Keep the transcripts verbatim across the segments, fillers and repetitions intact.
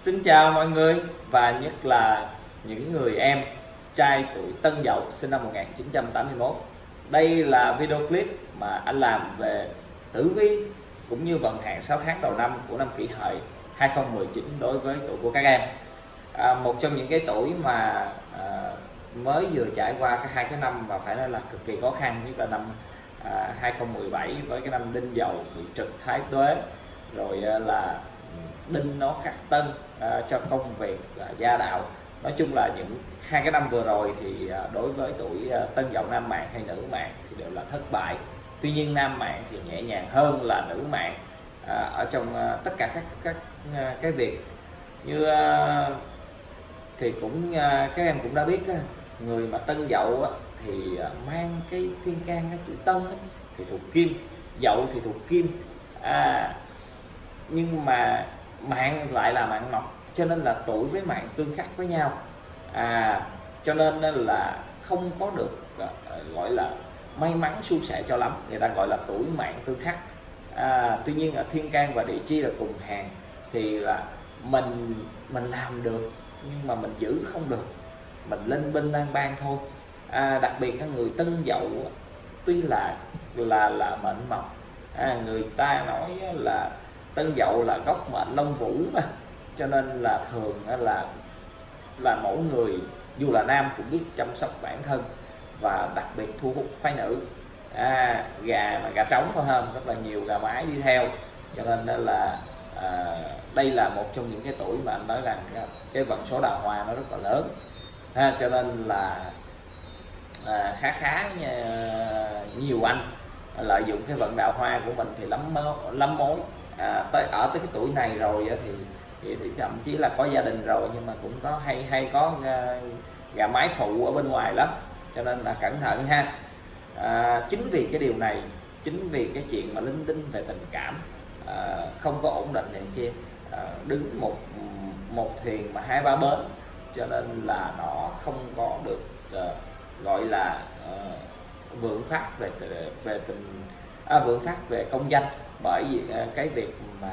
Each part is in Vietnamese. Xin chào mọi người, và nhất là những người em trai tuổi Tân Dậu sinh năm một nghìn chín trăm tám mươi mốt. Đây là video clip mà anh làm về tử vi cũng như vận hạn sáu tháng đầu năm của năm Kỷ Hợi hai không một chín đối với tuổi của các em. À, một trong những cái tuổi mà à, mới vừa trải qua cái hai cái năm và phải nói là cực kỳ khó khăn, nhất là năm à, hai không một bảy với cái năm Đinh Dậu bị trực Thái Tuế, rồi à, là Đinh nó khắc Tân à, cho công việc à, gia đạo. Nói chung là những hai cái năm vừa rồi thì à, đối với tuổi à, Tân Dậu, nam mạng hay nữ mạng thì đều là thất bại. Tuy nhiên nam mạng thì nhẹ nhàng hơn là nữ mạng à, ở trong à, tất cả các các à, cái việc như à, thì cũng à, các em cũng đã biết á, người mà Tân Dậu á, thì à, mang cái thiên can cái chữ Tân á, thì thuộc kim, Dậu thì thuộc kim à, nhưng mà mạng lại là mạng mộc, cho nên là tuổi với mạng tương khắc với nhau à, cho nên là không có được gọi là may mắn suôn sẻ cho lắm, người ta gọi là tuổi mạng tương khắc à, tuy nhiên là thiên can và địa chi là cùng hàng thì là mình mình làm được nhưng mà mình giữ không được, mình lên bên lang bang thôi à, đặc biệt các người Tân Dậu tuy là là là mệnh mộc à, người ta nói là Tân Dậu là gốc mệnh Long Vũ mà, cho nên là thường là là mỗi người dù là nam cũng biết chăm sóc bản thân và đặc biệt thu hút phái nữ à, gà mà gà trống thôi không, rất là nhiều gà mái đi theo, cho nên là à, đây là một trong những cái tuổi mà anh nói rằng cái vận số đào hoa nó rất là lớn à, cho nên là à, khá khá nha, nhiều anh lợi dụng cái vận đào hoa của mình thì lắm lắm mối à, tới ở tới cái tuổi này rồi thì, thì, thì thậm chí là có gia đình rồi nhưng mà cũng có hay hay có gà mái phụ ở bên ngoài lắm, cho nên là cẩn thận ha à, chính vì cái điều này, chính vì cái chuyện mà linh tinh về tình cảm à, không có ổn định này kia à, đứng một một thuyền mà hai ba bến, cho nên là nó không có được à, gọi là à, vượng phát về về tình à, vượng phát về công danh, bởi vì cái việc mà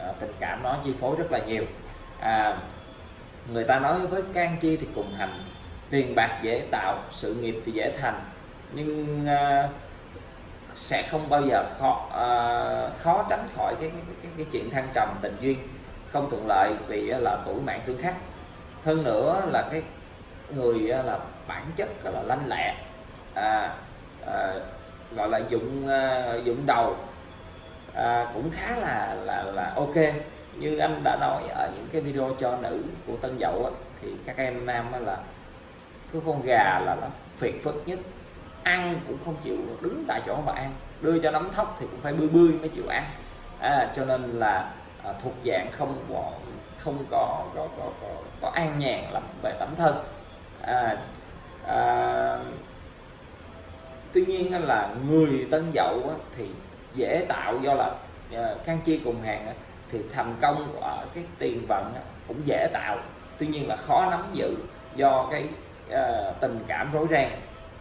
à, tình cảm nó chi phối rất là nhiều à, người ta nói với can chi thì cùng hành, tiền bạc dễ tạo, sự nghiệp thì dễ thành, nhưng à, sẽ không bao giờ khó à, khó tránh khỏi cái, cái, cái, cái chuyện thăng trầm tình duyên không thuận lợi, vì là tuổi mạng tương khắc. Hơn nữa là cái người là bản chất là lanh lẹ à, à, gọi là dụng à, dụng đầu à, cũng khá là, là là ok. Như anh đã nói ở những cái video cho nữ của Tân Dậu á, thì các em nam á là cái con gà là nó phiền phức nhất, ăn cũng không chịu đứng tại chỗ mà ăn, đưa cho nắm thóc thì cũng phải bươi bươi mới chịu ăn à, cho nên là à, thuộc dạng không có không có có, có, có, có an nhàn lắm về tấm thân à, à, tuy nhiên là người Tân Dậu á, thì dễ tạo, do là à, can chi cùng hàng á, thì thành công ở cái tiền vận á, cũng dễ tạo, tuy nhiên là khó nắm giữ do cái à, tình cảm rối ren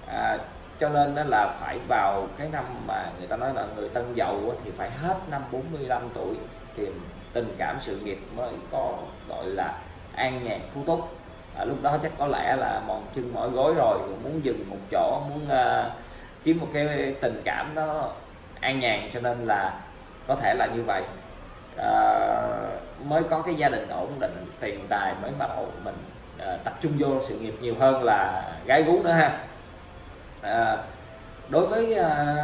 à, cho nên là phải vào cái năm mà người ta nói là người Tân Dậu thì phải hết năm bốn mươi lăm tuổi thì tình cảm sự nghiệp mới có gọi là an nhàn phú túc à, lúc đó chắc có lẽ là mòn chân mỏi gối rồi, muốn dừng một chỗ, muốn à, kiếm một cái tình cảm nó an nhàn, cho nên là có thể là như vậy à, mới có cái gia đình ổn định, tiền tài mới bắt đầu mình à, tập trung vô sự nghiệp nhiều hơn là gái gú nữa ha à, đối với à,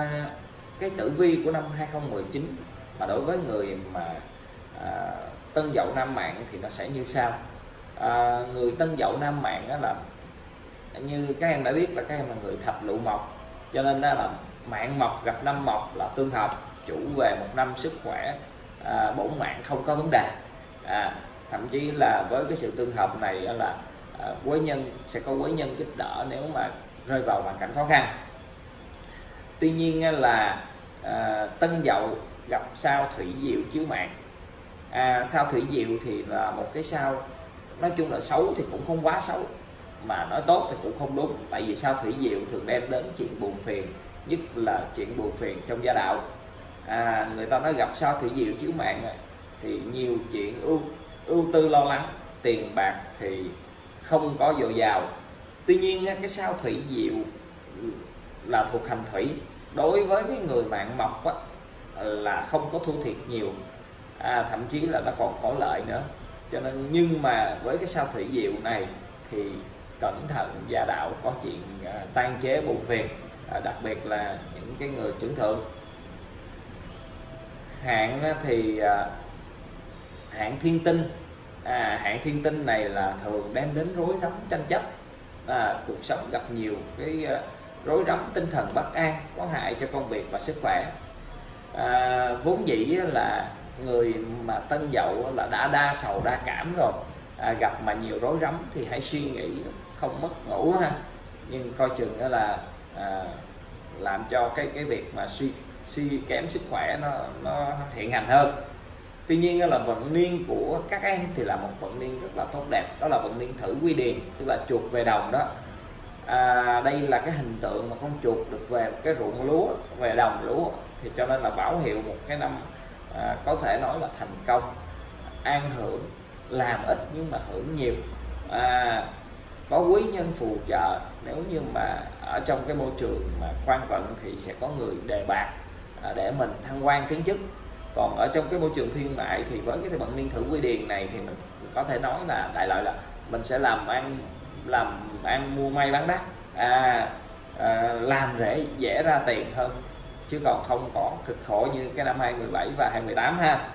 cái tử vi của năm hai không một chín mà đối với người mà à, Tân Dậu nam mạng thì nó sẽ như sau à, người Tân Dậu nam mạng đó là như các em đã biết là các em là người thập lụ mộc, cho nên đó là mạng mộc gặp năm mộc là tương hợp, chủ về một năm sức khỏe à, bổn mạng không có vấn đề à, thậm chí là với cái sự tương hợp này là à, quý nhân sẽ có quý nhân giúp đỡ nếu mà rơi vào hoàn cảnh khó khăn. Tuy nhiên là à, Tân Dậu gặp sao Thủy Diệu chiếu mạng à, sao Thủy Diệu thì là một cái sao nói chung là xấu thì cũng không quá xấu mà nói tốt thì cũng không đúng, tại vì sao Thủy Diệu thường đem đến chuyện buồn phiền, nhất là chuyện buồn phiền trong gia đạo à, người ta nói gặp sao Thủy Diệu chiếu mạng thì nhiều chuyện ưu ưu tư lo lắng, tiền bạc thì không có dồi dào. Tuy nhiên cái sao Thủy Diệu là thuộc hành thủy, đối với cái người mạng mộc á, là không có thua thiệt nhiều, à, thậm chí là nó còn có lợi nữa. Cho nên nhưng mà với cái sao Thủy Diệu này thì cẩn thận gia đạo có chuyện à, tan chế bù phiền, à, đặc biệt là những cái người trưởng thượng. Hạn thì à, hạn thiên tinh, à, hạn thiên tinh này là thường đem đến rối rắm tranh chấp, à, cuộc sống gặp nhiều cái à, rối rắm, tinh thần bất an có hại cho công việc và sức khỏe. À, vốn dĩ là người mà Tân Dậu là đã đa sầu đa cảm rồi, à, gặp mà nhiều rối rắm thì hãy suy nghĩ không mất ngủ ha, nhưng coi chừng đó là à, làm cho cái cái việc mà suy suy kém sức khỏe nó nó hiện hành hơn. Tuy nhiên là vận niên của các em thì là một vận niên rất là tốt đẹp, đó là vận niên Thử Quy Điền, tức là chuột về đồng đó. À, đây là cái hình tượng mà con chuột được về cái ruộng lúa, về đồng lúa, thì cho nên là báo hiệu một cái năm à, có thể nói là thành công, an hưởng, làm ít nhưng mà hưởng nhiều, à, có quý nhân phù trợ. Nếu như mà ở trong cái môi trường mà quan vận thì sẽ có người đề bạt à, để mình thăng quan tiến chức. Còn ở trong cái môi trường thiên mại thì với cái vận niên Thử Quy Điền này thì mình có thể nói là đại loại là mình sẽ làm ăn làm ăn mua may bán đắt, à, à, làm rễ dễ ra tiền hơn, chứ còn không có cực khổ như cái năm hai không một bảy và hai không một tám ha.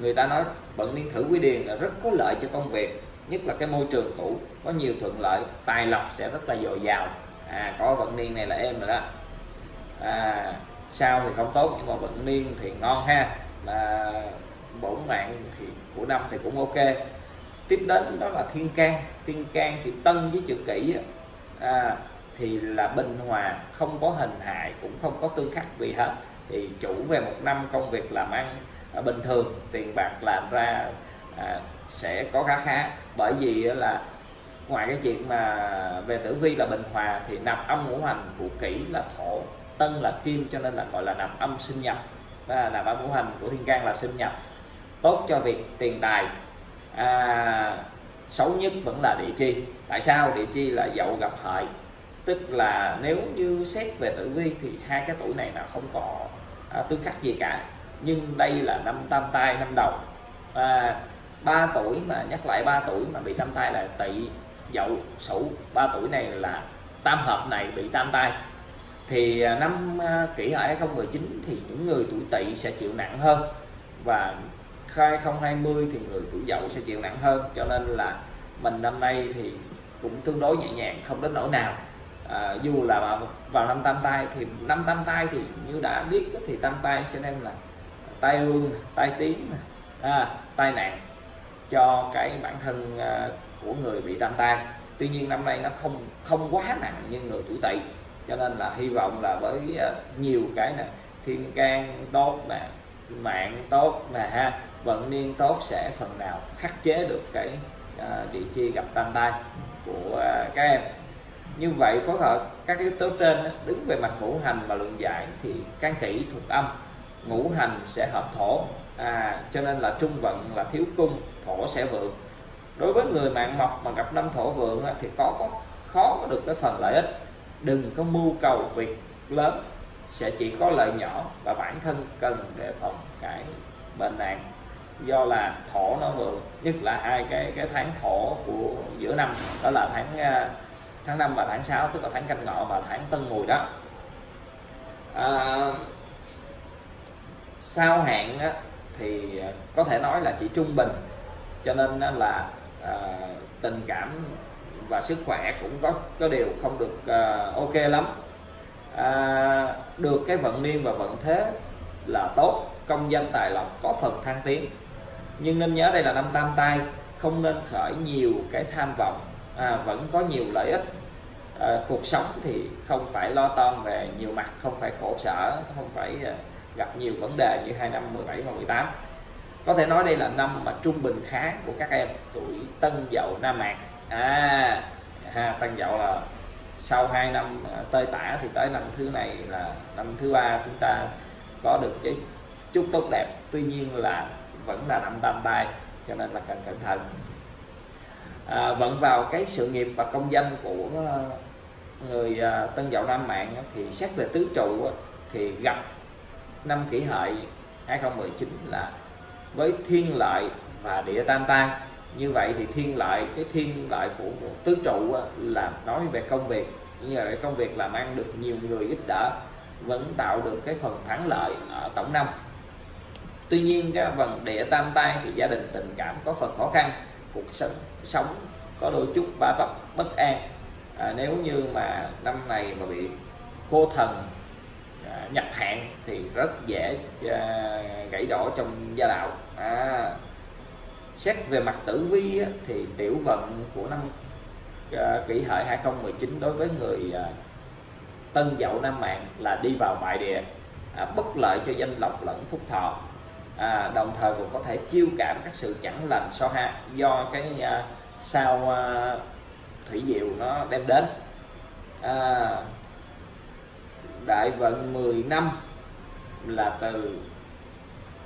Người ta nói vận niên Thử Quy Điền là rất có lợi cho công việc, nhất là cái môi trường cũ có nhiều thuận lợi, tài lộc sẽ rất là dồi dào, à, có vận niên này là êm rồi đó. À, sao thì không tốt nhưng mà vận niên thì ngon ha, là bổn mạng thì của năm thì cũng ok. Tiếp đến đó là Thiên Can, Thiên Can chữ Tân với chữ Kỷ, à, thì là bình hòa, không có hình hại cũng không có tương khắc gì hết, thì chủ về một năm công việc làm ăn à, bình thường, tiền bạc làm ra à, sẽ có khá khá. Bởi vì là ngoài cái chuyện mà về tử vi là bình hòa thì nạp âm ngũ hành của Kỷ là thổ, Tân là kim, cho nên là gọi là nạp âm sinh nhập, à, nạp âm ngũ hành của Thiên Can là sinh nhập, tốt cho việc tiền tài. À, xấu nhất vẫn là Địa Chi. Tại sao? Địa Chi là Dậu gặp Hợi, tức là nếu như xét về tử vi thì hai cái tuổi này là không có à, tương khắc gì cả, nhưng đây là năm tam tai, năm đầu, à, ba tuổi mà nhắc lại ba tuổi mà bị tam tai là Tỵ, Dậu, Sửu, ba tuổi này là tam hợp này bị tam tai. Thì năm Kỷ Hợi hai không một chín thì những người tuổi Tỵ sẽ chịu nặng hơn, và hai không hai không thì người tuổi Dậu sẽ chịu nặng hơn, cho nên là mình năm nay thì cũng tương đối nhẹ nhàng, không đến nỗi nào. À, dù là vào năm tam tai thì năm tam tai thì như đã biết thì tam tai sẽ đem là tai ương, tai tiếng, à, tai nạn cho cái bản thân à, của người bị tam tai. Tuy nhiên năm nay nó không không quá nặng như người tuổi Tỵ, cho nên là hy vọng là với à, nhiều cái nè, Thiên Can tốt nè, mạng tốt nè ha, vận niên tốt sẽ phần nào khắc chế được cái à, Địa Chi gặp tam tai của à, các em. Như vậy phối hợp các yếu tố trên đứng về mặt ngũ hành và luận giải thì Can Kỷ thuộc âm, ngũ hành sẽ hợp thổ, à, cho nên là trung vận là thiếu cung, thổ sẽ vượng. Đối với người mạng mộc mà gặp năm thổ vượng thì có, có khó có được cái phần lợi ích, đừng có mưu cầu việc lớn, sẽ chỉ có lợi nhỏ, và bản thân cần đề phòng cái bệnh nạn do là thổ nó vượng, nhất là hai cái cái tháng thổ của giữa năm, đó là tháng tháng năm và tháng sáu, tức là tháng Canh Ngọ và tháng Tân Mùi đó. À, sao hạn á, thì có thể nói là chỉ trung bình, cho nên là à, tình cảm và sức khỏe cũng có có điều không được à, ok lắm. À, được cái vận niên và vận thế là tốt, công danh tài lộc có phần thăng tiến, nhưng nên nhớ đây là năm tam tai, không nên khởi nhiều cái tham vọng, à, vẫn có nhiều lợi ích. À, cuộc sống thì không phải lo toan về nhiều mặt, không phải khổ sở, không phải à, gặp nhiều vấn đề như hai năm mười bảy và mười tám. Có thể nói đây là năm mà trung bình khá của các em tuổi Tân Dậu Nam Mạc, à, à Tân Dậu là sau hai năm tơi tả thì tới năm thứ này là năm thứ ba chúng ta có được cái chút tốt đẹp. Tuy nhiên là vẫn là năm tam tai, cho nên là cần cẩn thận. À, vận vào cái sự nghiệp và công danh của người Tân Dậu Nam Mạng thì xét về tứ trụ thì gặp năm Kỷ Hợi hai không một chín là với thiên lợi và địa tam tai. Như vậy thì thiên lợi, cái thiên lợi của tứ trụ là nói về công việc, như vậy công việc làm ăn được nhiều người giúp đỡ, vẫn tạo được cái phần thắng lợi ở tổng năm. Tuy nhiên cái phần địa tam tai thì gia đình tình cảm có phần khó khăn, cuộc sống có đôi chút ba vấp bất an. À, nếu như mà năm này mà bị cô thần à, nhập hạn thì rất dễ à, gãy đổ trong gia đạo. À, xét về mặt tử vi á, thì tiểu vận của năm à, Kỷ Hợi hai không một chín đối với người à, Tân Dậu Nam Mạng là đi vào bại địa, à, bất lợi cho danh lộc lẫn phúc thọ, à, đồng thời cũng có thể chiêu cảm các sự chẳng lành so ha do cái à, sao à, Thủy Diệu nó đem đến. À, đại vận mười năm là từ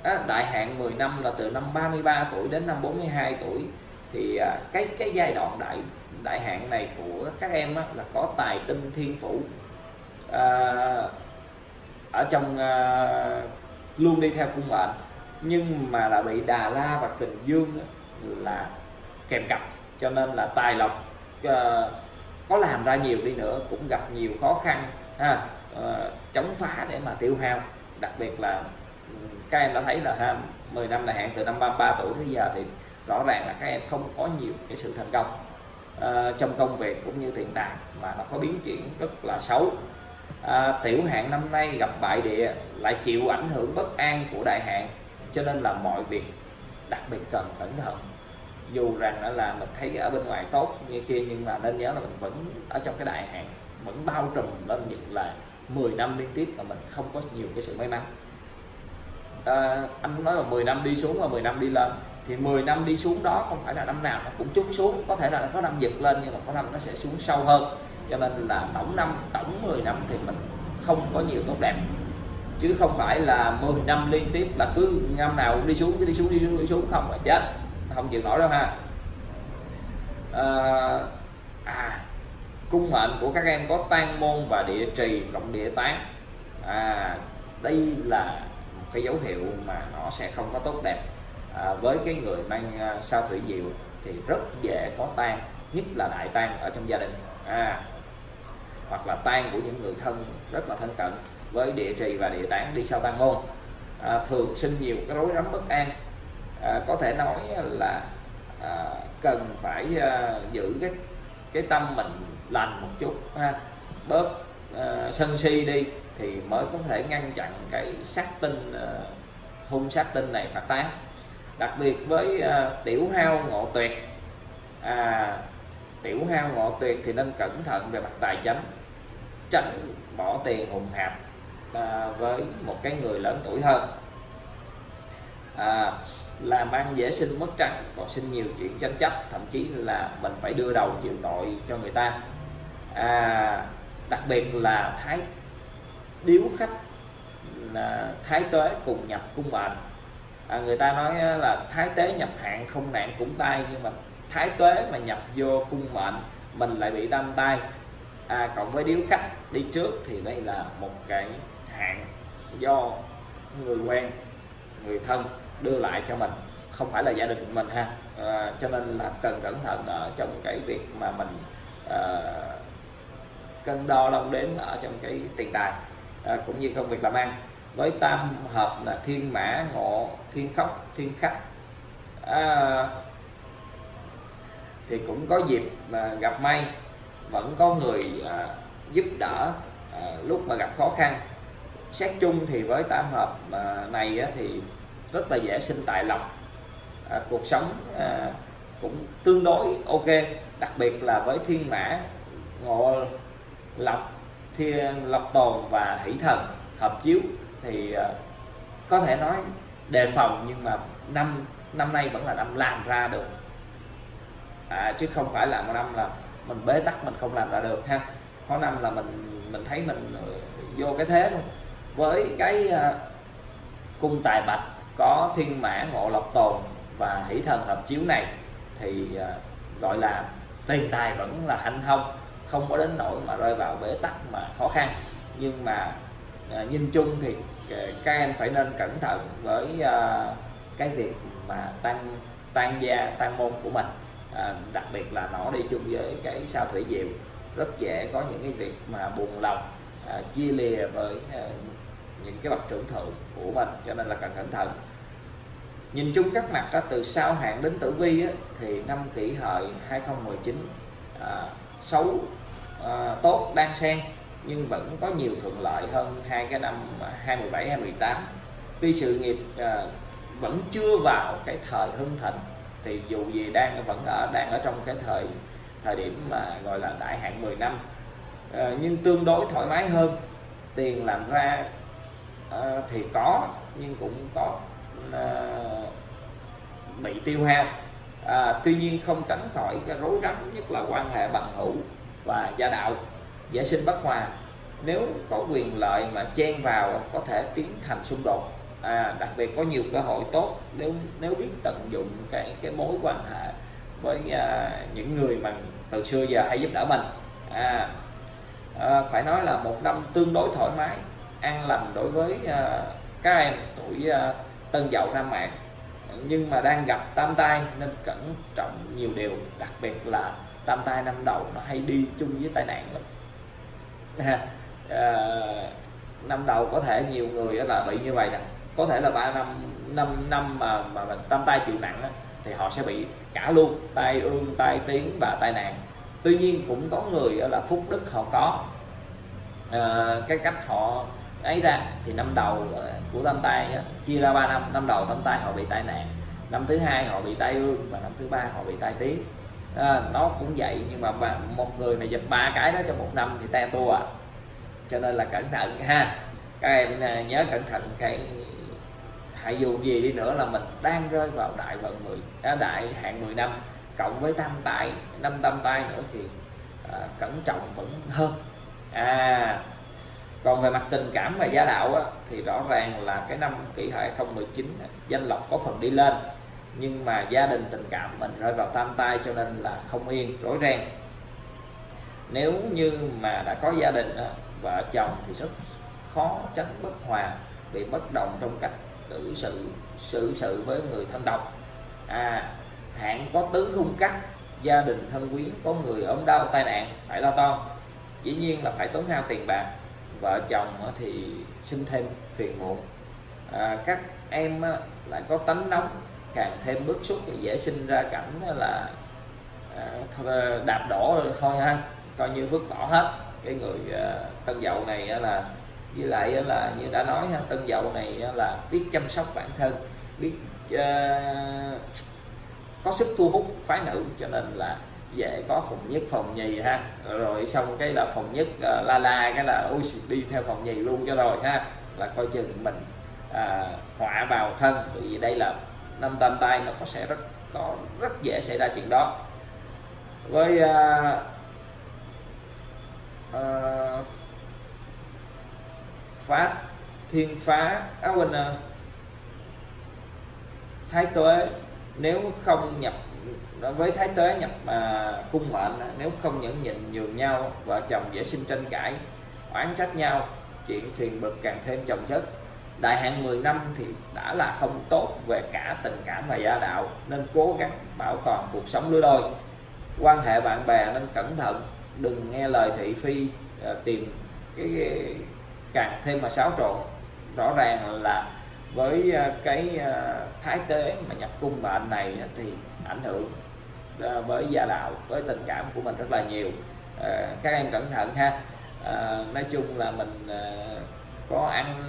à, đại hạn mười năm là từ năm ba mươi ba tuổi đến năm bốn mươi hai tuổi, thì à, cái cái giai đoạn đại đại hạn này của các em á, là có tài tinh thiên phủ à, ở trong à, luôn đi theo cung mệnh, nhưng mà là bị Đà La và Kình Dương á, là kèm cặp, cho nên là tài lộc Uh, có làm ra nhiều đi nữa cũng gặp nhiều khó khăn ha, uh, chống phá để mà tiêu hao. Đặc biệt là các em đã thấy là ha, mười năm là hạn từ năm ba mươi ba tuổi tới giờ thì rõ ràng là các em không có nhiều cái sự thành công uh, trong công việc cũng như tiền tài, mà nó có biến chuyển rất là xấu. uh, tiểu hạn năm nay gặp bại địa lại chịu ảnh hưởng bất an của đại hạn, cho nên là mọi việc đặc biệt cần cẩn thận. Dù rằng là mình thấy ở bên ngoài tốt như kia, nhưng mà nên nhớ là mình vẫn ở trong cái đại hạn, vẫn bao trùm lên những là mười năm liên tiếp mà mình không có nhiều cái sự may mắn. à, Anh nói là mười năm đi xuống và mười năm đi lên, thì mười năm đi xuống đó không phải là năm nào nó cũng chút xuống, có thể là có năm giật lên nhưng mà có năm nó sẽ xuống sâu hơn. Cho nên là tổng năm, tổng mười năm thì mình không có nhiều tốt đẹp, chứ không phải là mười năm liên tiếp là cứ năm nào cũng đi xuống, cứ đi xuống đi xuống, đi xuống không là chết, không chịu nổi đâu ha. à, à, cung mệnh của các em có tan môn và địa trì cộng địa tán. À, đây là một cái dấu hiệu mà nó sẽ không có tốt đẹp. À, với cái người mang sao Thủy Diệu thì rất dễ có tan, nhất là đại tan ở trong gia đình, à, hoặc là tan của những người thân rất là thân cận. Với địa trì và địa tán đi sau tan môn, à, thường sinh nhiều cái rối rắm bất an. À, có thể nói là à, cần phải à, giữ cái cái tâm mình lành một chút ha, bớt à, sân si đi thì mới có thể ngăn chặn cái sát tinh à, hung sát tinh này phát tán. Đặc biệt với à, tiểu hao ngọ tuyệt, à, tiểu hao ngọ tuyệt thì nên cẩn thận về mặt tài chính, tránh bỏ tiền hùng hạp à, với một cái người lớn tuổi hơn. À, làm ăn dễ sinh mất trắng, còn sinh nhiều chuyện tranh chấp, thậm chí là mình phải đưa đầu chịu tội cho người ta. à, Đặc biệt là thái điếu khách là thái tuế cùng nhập cung mệnh. à, Người ta nói là thái tế nhập hạn không nạn cũng tai, nhưng mà thái tuế mà nhập vô cung mệnh mình lại bị tam tai. à, Cộng với điếu khách đi trước thì đây là một cái hạn do người quen người thân đưa lại cho mình, không phải là gia đình mình ha. À, cho nên là cần cẩn thận ở trong cái việc mà mình à, cân đo đong đếm ở trong cái tiền tài à, cũng như công việc làm ăn. Với tam hợp là thiên mã ngọ, thiên khóc, thiên khắc à, thì cũng có dịp mà gặp may, vẫn có người à, giúp đỡ à, lúc mà gặp khó khăn. Xét chung thì với tam hợp à, này á, thì rất là dễ sinh tài lộc. à, Cuộc sống à, cũng tương đối ok. Đặc biệt là với thiên mã ngọ lộc, thiên lộc tồn và hỷ thần hợp chiếu thì à, có thể nói đề phòng, nhưng mà năm năm nay vẫn là năm làm ra được, à, chứ không phải là một năm là mình bế tắc mình không làm ra được ha. Có năm là mình mình thấy mình vô cái thế luôn. Với cái à, cung tài bạch có thiên mã ngộ lộc tồn và hỷ thần hợp chiếu này thì gọi là tiền tài vẫn là hanh thông, không có đến nỗi mà rơi vào bế tắc mà khó khăn. Nhưng mà nhìn chung thì các em phải nên cẩn thận với cái việc mà tăng tăng gia tăng môn của mình, à, đặc biệt là nó đi chung với cái sao thủy diệu, rất dễ có những cái việc mà buồn lòng, à, chia lìa với à, những cái bậc trưởng thượng của mình, cho nên là cần cẩn thận. Nhìn chung các mặt á, từ sao hạn đến tử vi á, thì năm Kỷ Hợi hai không một chín à, xấu à, tốt đang xen nhưng vẫn có nhiều thuận lợi hơn hai cái năm hai không một bảy hai không một tám. Tuy sự nghiệp à, vẫn chưa vào cái thời hưng thịnh, thì dù gì đang vẫn ở đang ở trong cái thời thời điểm mà gọi là đại hạn mười năm, à, nhưng tương đối thoải mái hơn. Tiền làm ra à, thì có nhưng cũng có à, bị tiêu hao, à, tuy nhiên không tránh khỏi cái rối rắm, nhất là quan hệ bằng hữu và gia đạo dễ sinh bất hòa. Nếu có quyền lợi mà chen vào có thể tiến thành xung đột, à, đặc biệt có nhiều cơ hội tốt nếu nếu biết tận dụng cái cái mối quan hệ với à, những người mà từ xưa giờ hay giúp đỡ mình. à, à, phải nói là một năm tương đối thoải mái an lành đối với à, các em tuổi à, Tân Dậu Nam Mạng, nhưng mà đang gặp tam tai nên cẩn trọng nhiều điều, đặc biệt là tam tai năm đầu nó hay đi chung với tai nạn lắm. à, à, năm đầu có thể nhiều người là bị như vậy nè, có thể là ba năm năm năm mà mà tam tai chịu nặng á, thì họ sẽ bị cả luôn tai ương, tai tiếng và tai nạn. Tuy nhiên cũng có người là phúc đức họ có, à, cái cách họ ấy ra thì năm đầu của tam tai chia ra ba năm, năm đầu tam tai họ bị tai nạn, năm thứ hai họ bị tai ương và năm thứ ba họ bị tai tiếng. à, nó cũng vậy, nhưng mà một người mà giật ba cái đó trong một năm thì te tua, à. Cho nên là cẩn thận ha, các em nhớ cẩn thận. Cái hại dù gì đi nữa là mình đang rơi vào đại vận mười đại hạn mười năm cộng với tam tai, năm tam tai nữa thì à, cẩn trọng vẫn hơn. À, còn về mặt tình cảm và gia đạo á, thì rõ ràng là cái năm Kỷ Hợi hai không một chín danh lộc có phần đi lên, nhưng mà gia đình tình cảm mình rơi vào tam tai cho nên là không yên rối ren. Nếu như mà đã có gia đình á, vợ chồng thì rất khó tránh bất hòa, bị bất đồng trong cách cử sự xử sự với người thân độc. À, hạn có tứ hung cắt, gia đình thân quyến có người ốm đau tai nạn phải lo toan, dĩ nhiên là phải tốn hao tiền bạc, vợ chồng thì sinh thêm phiền muộn. À, các em lại có tánh nóng, càng thêm bức xúc thì dễ sinh ra cảnh là đạp đổ thôi ha, coi như vứt bỏ hết. Cái người Tân Dậu này là, với lại là như đã nói, Tân Dậu này là biết chăm sóc bản thân, biết uh, có sức thu hút phái nữ, cho nên là dễ có phòng nhất phòng nhì ha, rồi xong cái là phòng nhất uh, la la cái là ôi đi theo phòng nhì luôn cho rồi ha, là coi chừng mình uh, họa vào thân. Bởi vì đây là năm tam tai, nó có sẽ rất có rất dễ xảy ra chuyện đó. Với uh, uh, phá thiên phá á quên à, thái tuế nếu không nhập với thái tuế nhập mà cung mệnh, nếu không nhẫn nhịn nhường nhau vợ chồng dễ sinh tranh cãi, oán trách nhau, chuyện phiền bực càng thêm chồng chất. Đại hạn mười năm thì đã là không tốt về cả tình cảm và gia đạo, nên cố gắng bảo toàn cuộc sống lứa đôi. Quan hệ bạn bè nên cẩn thận, đừng nghe lời thị phi, à, tìm cái càng thêm mà xáo trộn. Rõ ràng là với cái thái tuế mà nhập cung mệnh này thì ảnh hưởng với gia đạo, với tình cảm của mình rất là nhiều. Các em cẩn thận ha. Nói chung là mình có ăn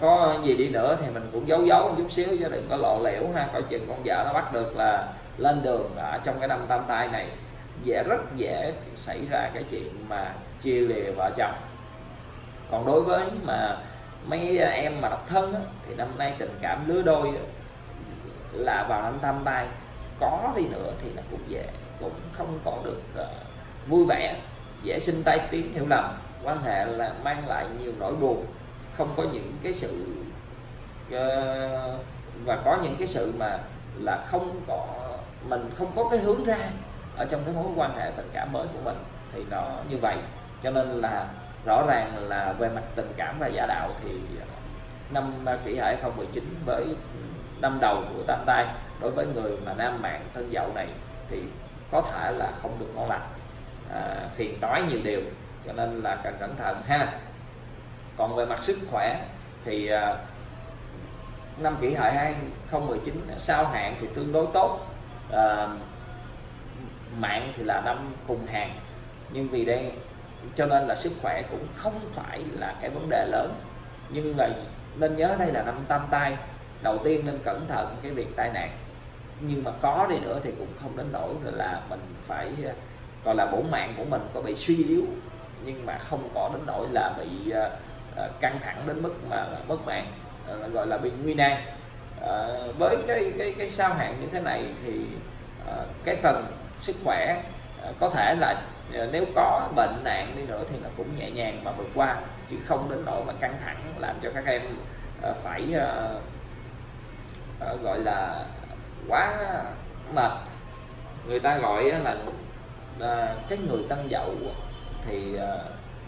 có gì đi nữa thì mình cũng giấu giấu một chút xíu chứ đừng có lộ liễu ha, coi chừng con vợ nó bắt được là lên đường. Ở trong cái năm tam tai này dễ rất dễ xảy ra cái chuyện mà chia lìa vợ chồng. Còn đối với mà mấy em mà độc thân á, thì năm nay tình cảm lứa đôi là vào năm tam tai có đi nữa thì nó cũng dễ cũng không có được uh, vui vẻ, dễ sinh tai tiếng hiểu lầm, quan hệ là mang lại nhiều nỗi buồn, không có những cái sự uh, và có những cái sự mà là không có, mình không có cái hướng ra ở trong cái mối quan hệ tình cảm mới của mình thì nó như vậy. Cho nên là rõ ràng là về mặt tình cảm và gia đạo thì năm Kỷ Hợi hai không một chín với năm đầu của Tam Tai đối với người mà nam mạng Tân Dậu này thì có thể là không được ngon lành, à, phiền toái nhiều điều, cho nên là cần cẩn thận ha. Còn về mặt sức khỏe thì à, năm Kỷ Hợi hai không một chín sao hạn thì tương đối tốt, à, mạng thì là năm cùng hàng, nhưng vì đây cho nên là sức khỏe cũng không phải là cái vấn đề lớn, nhưng là nên nhớ đây là năm Tam Tai, đầu tiên nên cẩn thận cái việc tai nạn, nhưng mà có đi nữa thì cũng không đến nỗi là mình phải gọi là bổn mạng của mình có bị suy yếu, nhưng mà không có đến nỗi là bị căng thẳng đến mức mà là mất mạng, gọi là bị nguy nan. À, với cái cái cái sao hạn như thế này thì à, cái phần sức khỏe à, có thể là à, nếu có bệnh nạn đi nữa thì nó cũng nhẹ nhàng mà vượt qua, chứ không đến nỗi mà căng thẳng làm cho các em à, phải à, à, gọi là quá mệt. Người ta gọi là à, cái người Tân Dậu thì à,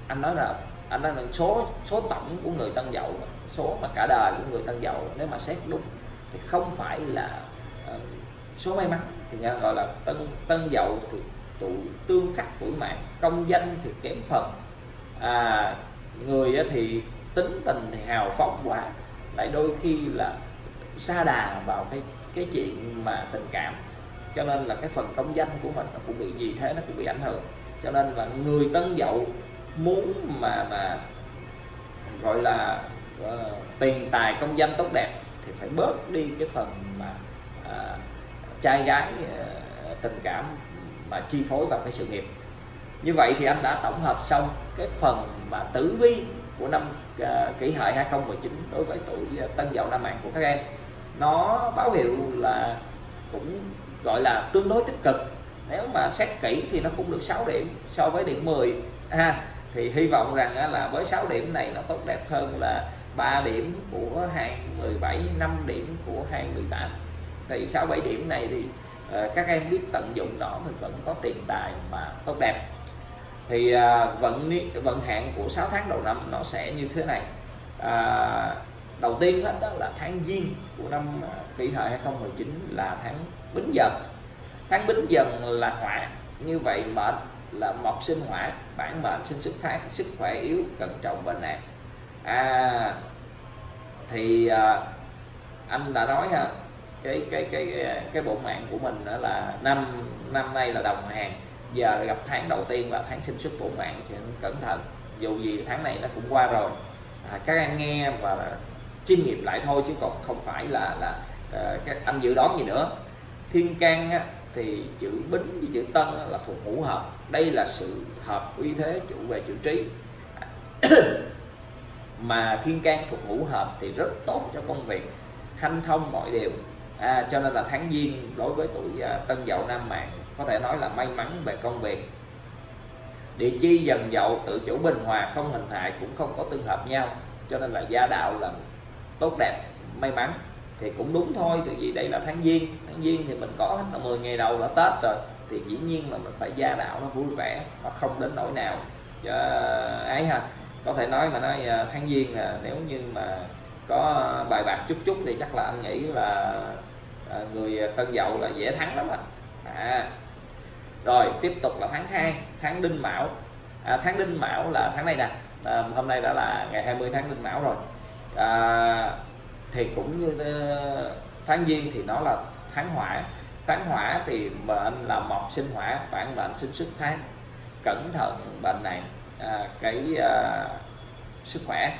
anh nói là anh nói là số số tổng của người Tân Dậu, số mà cả đời của người Tân Dậu nếu mà xét đúng thì không phải là uh, số may mắn, thì người ta gọi là Tân Tân Dậu thì tuổi tương khắc tuổi mạng, công danh thì kém phần, à, người thì tính tình thì hào phóng quá, lại đôi khi là sa đà vào cái cái chuyện mà tình cảm, cho nên là cái phần công danh của mình nó cũng bị gì thế, nó cũng bị ảnh hưởng. Cho nên là người Tân Dậu muốn mà mà gọi là uh, tiền tài công danh tốt đẹp thì phải bớt đi cái phần mà uh, trai gái uh, tình cảm mà chi phối vào cái sự nghiệp. Như vậy thì anh đã tổng hợp xong cái phần mà tử vi của năm uh, Kỷ Hợi hai không một chín đối với tuổi uh, Tân Dậu nam mạng của các em. Nó báo hiệu là cũng gọi là tương đối tích cực, nếu mà xét kỹ thì nó cũng được sáu điểm so với điểm mười ha. Thì hy vọng rằng là với sáu điểm này nó tốt đẹp hơn là ba điểm của hàng mười bảy, năm điểm của hàng mười tám. Thì sáu bảy điểm này thì các em biết tận dụng nó mình vẫn có tiền tài mà tốt đẹp. Thì vận vận hạn của sáu tháng đầu năm nó sẽ như thế này. À, đầu tiên hết đó là tháng Giêng của năm Kỷ Hợi hai không một chín là tháng Bính Dần. Tháng Bính Dần là hỏa, như vậy mệnh là mộc sinh hỏa, bản mệnh sinh xuất tháng, sức khỏe yếu, cẩn trọng bệnh nạn. À thì à, anh đã nói ha, cái cái cái cái, cái bộ mạng của mình đó là năm năm nay là đồng hàng, giờ gặp tháng đầu tiên là tháng sinh xuất bộ mạng thì cẩn thận, dù gì tháng này nó cũng qua rồi. À, các em nghe và chiêm nghiệm lại thôi chứ còn không phải là là à, các anh dự đoán gì nữa. Thiên can á, thì chữ Bính với chữ Tân là thuộc ngũ hợp, đây là sự hợp uy thế chủ về chữ trí mà thiên can thuộc ngũ hợp thì rất tốt cho công việc, hanh thông mọi điều. À, cho nên là tháng Giêng đối với tuổi Tân Dậu nam mạng có thể nói là may mắn về công việc. Địa chi Dần Dậu tự chủ bình hòa, không hình hại cũng không có tương hợp nhau, cho nên là gia đạo là tốt đẹp may mắn. Thì cũng đúng thôi, tại vì đây là tháng Giêng, tháng Giêng thì mình có hết là mười ngày đầu là Tết rồi, thì dĩ nhiên là mình phải gia đạo nó vui vẻ mà không đến nỗi nào chứ ấy ha. Có thể nói mà nói tháng Giêng là nếu như mà có bài bạc chút chút thì chắc là anh nghĩ là người Tân Dậu là dễ thắng lắm. À, rồi tiếp tục là tháng hai, tháng Đinh Mão. À, tháng Đinh Mão là tháng này nè, à, hôm nay đã là ngày hai mươi tháng Đinh Mão rồi. À, thì cũng như tháng Giêng thì nó là tháng hỏa, tháng hỏa thì mệnh là mộc sinh hỏa, bản mệnh sinh sức tháng, cẩn thận bệnh nạn, à, cái à, sức khỏe.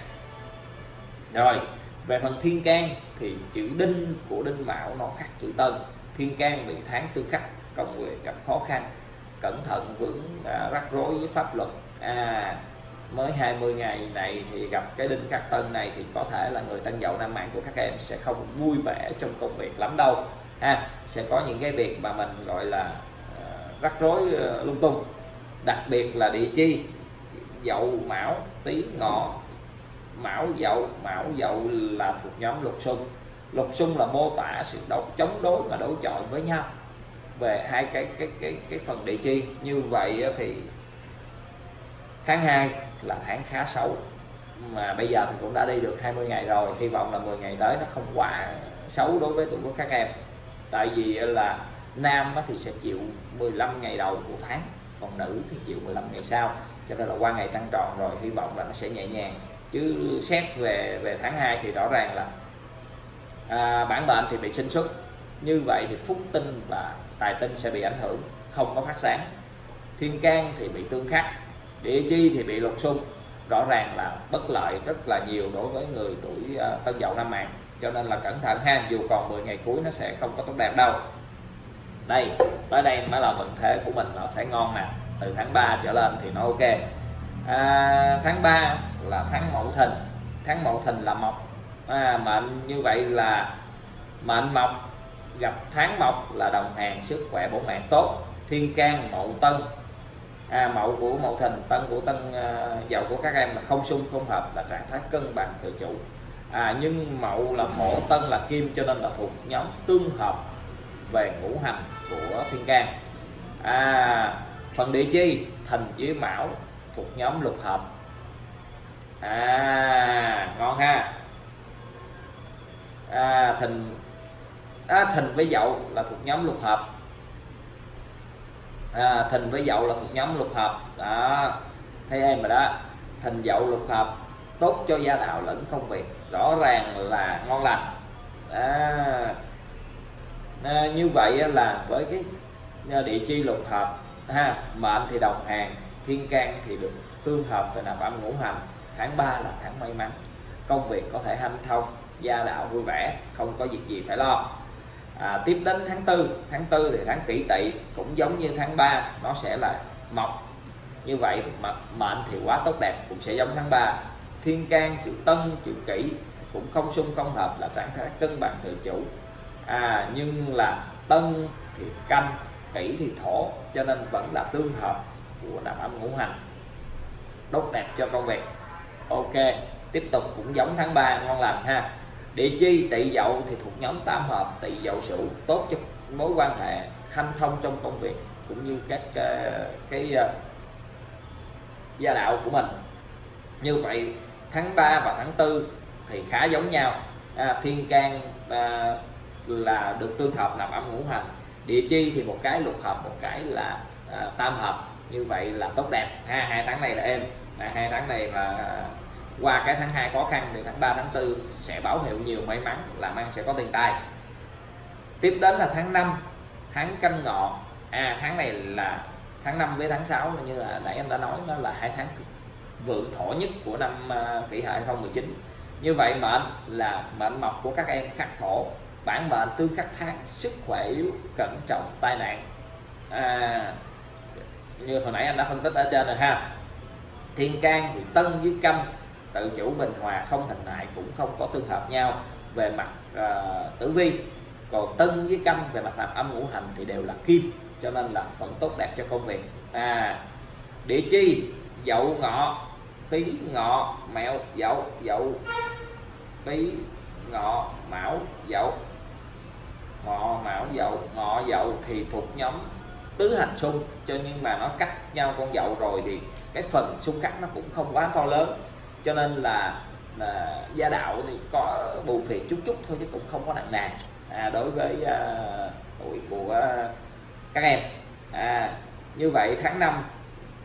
Rồi về phần thiên can thì chữ Đinh của Đinh Mão nó khắc chữ Tân, thiên can bị tháng tư khắc, công việc gặp khó khăn, cẩn thận vướng à, rắc rối với pháp luật. À, mới hai mươi ngày này thì gặp cái đinh khắc Tân này thì có thể là người Tân Dậu nam mạng của các em sẽ không vui vẻ trong công việc lắm đâu ha. À, sẽ có những cái việc mà mình gọi là uh, rắc rối uh, lung tung, đặc biệt là địa chi Dậu Mão Tý Ngọ, Mão Dậu Mão Dậu là thuộc nhóm lục xung, Lục xung là mô tả sự đấu, chống đối và đối chọi với nhau về hai cái cái cái cái phần địa chi. Như vậy thì tháng hai là tháng khá xấu, mà bây giờ thì cũng đã đi được hai mươi ngày rồi, hy vọng là mười ngày tới nó không quá xấu đối với tuổi của các em. Tại vì là nam thì sẽ chịu mười lăm ngày đầu của tháng, còn nữ thì chịu mười lăm ngày sau, cho nên là qua ngày trăng tròn rồi hy vọng là nó sẽ nhẹ nhàng. Chứ xét về về tháng hai thì rõ ràng là à, bản mệnh thì bị sinh xuất, như vậy thì phúc tinh và tài tinh sẽ bị ảnh hưởng, không có phát sáng. Thiên can thì bị tương khắc, địa chi thì bị lục xung, rõ ràng là bất lợi rất là nhiều đối với người tuổi uh, Tân Dậu năm mạng, cho nên là cẩn thận ha. Dù còn mười ngày cuối nó sẽ không có tốt đẹp đâu. Đây, tới đây mới là vận thế của mình nó sẽ ngon nè, từ tháng ba trở lên thì nó ok. à, tháng ba là tháng Mậu Thìn, tháng Mậu Thìn là mộc, à, mệnh như vậy là mệnh mộc gặp tháng mộc là đồng hàng, sức khỏe bổ mạng tốt. Thiên can mậu tân, à, mậu của Mậu Thìn, tân của Tân Dậu của các em là không xung không hợp, là trạng thái cân bằng tự chủ. À, nhưng mậu là thổ, tân là kim, cho nên là thuộc nhóm tương hợp về ngũ hành của thiên can. À, phần địa chi thìn với mão thuộc nhóm lục hợp, à ngon ha. à, thìn à, thìn với dậu là thuộc nhóm lục hợp, à, thìn với dậu là thuộc nhóm lục hợp đó, thấy em rồi đó. Thìn dậu lục hợp tốt cho gia đạo lẫn công việc, rõ ràng là ngon lành. à, à, như vậy là với cái địa chi lục hợp ha, mệnh thì đồng hàng, thiên can thì được tương hợp về nạp âm ngũ hành. Tháng ba là tháng may mắn, công việc có thể hanh thông, gia đạo vui vẻ, không có việc gì phải lo. à, tiếp đến tháng tư, tháng tư thì tháng kỷ tỵ, cũng giống như tháng ba, nó sẽ là mộc, như vậy mà mệnh thì quá tốt đẹp, cũng sẽ giống tháng ba. Thiên can chữ tân chữ kỷ cũng không xung không hợp, là trạng thái cân bằng tự chủ. À, nhưng là tân thì canh, kỷ thì thổ, cho nên vẫn là tương hợp của nạp âm ngũ hành, tốt đẹp cho công việc. Ok, tiếp tục cũng giống tháng ba, ngon lành ha. Địa chi tỵ dậu thì thuộc nhóm tam hợp, tỵ dậu sửu, tốt cho mối quan hệ, hanh thông trong công việc cũng như các cái, cái uh, gia đạo của mình. Như vậy tháng ba và tháng tư thì khá giống nhau. à, thiên can uh, là được tương hợp nạp âm ngũ hành, địa chi thì một cái lục hợp, một cái là uh, tam hợp, như vậy là tốt đẹp ha. Hai tháng này là êm, là hai tháng này là qua cái tháng hai khó khăn thì tháng ba tháng tư sẽ báo hiệu nhiều may mắn, làm ăn sẽ có tiền tài. Tiếp đến là tháng năm, tháng canh ngọ. À, tháng này là tháng năm với tháng sáu, như là nãy em đã nói, nó là hai tháng vượng thổ nhất của năm Kỷ Hợi hai không một chín. Như vậy mệnh là mệnh mộc của các em khắc thổ, bản mệnh tương khắc tháng, sức khỏe yếu, cẩn trọng tai nạn. à, như hồi nãy anh đã phân tích ở trên rồi ha. Thiên can thì tân với canh, tự chủ bình hòa, không hình hại, cũng không có tương hợp nhau về mặt uh, tử vi. Còn tân với canh về mặt nạp âm ngũ hành thì đều là kim, cho nên là vẫn tốt đẹp cho công việc. à, địa chi dậu ngọ, tý ngọ mẹo dậu, dậu tý ngọ mão dậu, ngọ mão dậu, ngọ dậu thì thuộc nhóm tứ hành xung, cho nhưng mà nó cách nhau con dậu rồi thì cái phần xung khắc nó cũng không quá to lớn, cho nên là, là gia đạo thì có buồn phiền chút chút thôi chứ cũng không có nặng nề à, đối với uh, tuổi của uh, các em. à, như vậy tháng năm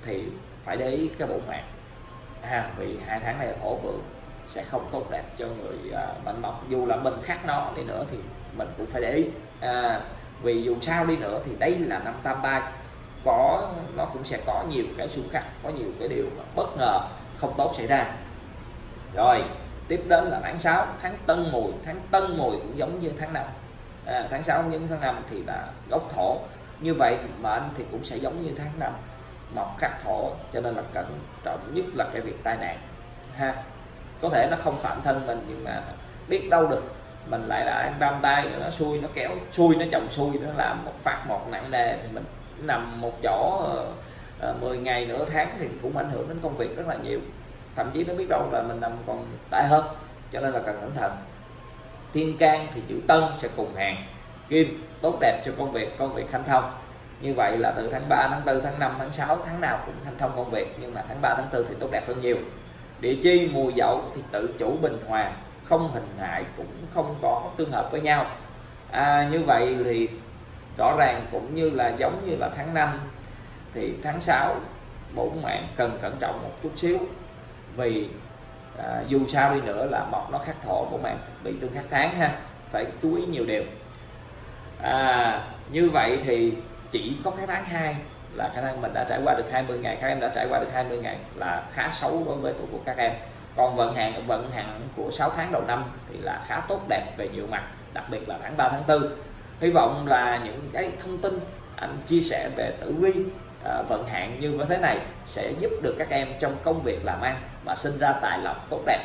thì phải để ý cái bộ mạng, à, vì hai tháng này là thổ vượng sẽ không tốt đẹp cho người uh, mệnh mộc. Dù là mình khắc nó đi nữa thì mình cũng phải để ý, à, vì dù sao đi nữa thì đây là năm tam tai, có nó cũng sẽ có nhiều cái xung khắc, có nhiều cái điều mà bất ngờ không tốt xảy ra. Rồi tiếp đến là tháng sáu, tháng tân mùi. Tháng tân mùi cũng giống như tháng năm, à, tháng sáu cũng giống như tháng năm thì là gốc thổ, như vậy mệnh thì cũng sẽ giống như tháng năm, mộc khắc thổ, cho nên là cẩn trọng nhất là cái việc tai nạn ha. Có thể nó không phạm thân mình nhưng mà biết đâu được, mình lại đã ăn tam tai, nó xui, nó kéo xui, nó chồng xui, nó làm một phát một nặng nề thì mình nằm một chỗ uh, mười ngày nửa tháng thì cũng ảnh hưởng đến công việc rất là nhiều, thậm chí nó biết đâu là mình nằm còn tệ hơn, cho nên là cần cẩn thận. Thiên can thì chữ Tân sẽ cùng hàng kim, tốt đẹp cho công việc, công việc hanh thông. Như vậy là từ tháng ba, tháng tư, tháng năm, tháng sáu, tháng nào cũng hanh thông công việc, nhưng mà tháng ba, tháng tư thì tốt đẹp hơn nhiều. Địa chi mùa Dậu thì tự chủ bình hòa, không hình hại cũng không có tương hợp với nhau. À, như vậy thì rõ ràng cũng như là giống như là tháng năm thì tháng sáu bổn mạng cần cẩn trọng một chút xíu, vì à, dù sao đi nữa là mộc nó khắc thổ, bổn mạng bị tương khắc tháng ha, phải chú ý nhiều điều. À, như vậy thì chỉ có cái tháng hai là khả năng mình đã trải qua được hai mươi ngày, các em đã trải qua được hai mươi ngày là khá xấu đối với tuổi của các em. Còn vận hạn vận hạn của sáu tháng đầu năm thì là khá tốt đẹp về nhiều mặt, đặc biệt là tháng ba, tháng tư. Hy vọng là những cái thông tin anh chia sẻ về tử vi à, vận hạn như thế này sẽ giúp được các em trong công việc làm ăn và sinh ra tài lộc tốt đẹp.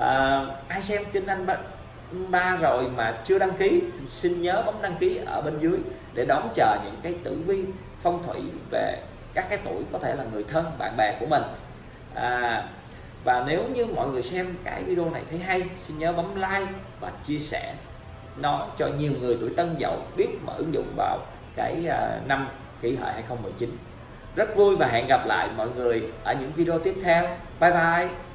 À, ai xem kênh anh ba, ba rồi mà chưa đăng ký thì xin nhớ bấm đăng ký ở bên dưới để đón chờ những cái tử vi phong thủy về các cái tuổi, có thể là người thân, bạn bè của mình. À, và nếu như mọi người xem cái video này thấy hay, xin nhớ bấm like và chia sẻ nó cho nhiều người tuổi Tân Dậu biết mà ứng dụng vào cái năm Kỷ Hợi hai không một chín. Rất vui và hẹn gặp lại mọi người ở những video tiếp theo. Bye bye.